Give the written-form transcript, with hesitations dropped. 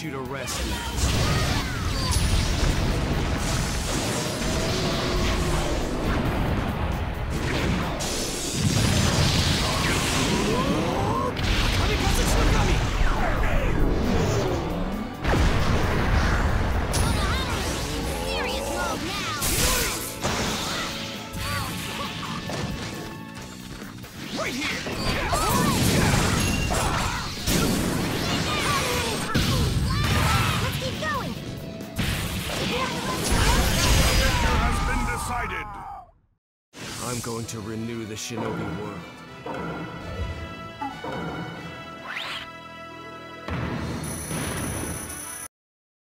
You to rest now. Serious mode now. Right here. I'm going to renew the Shinobi world.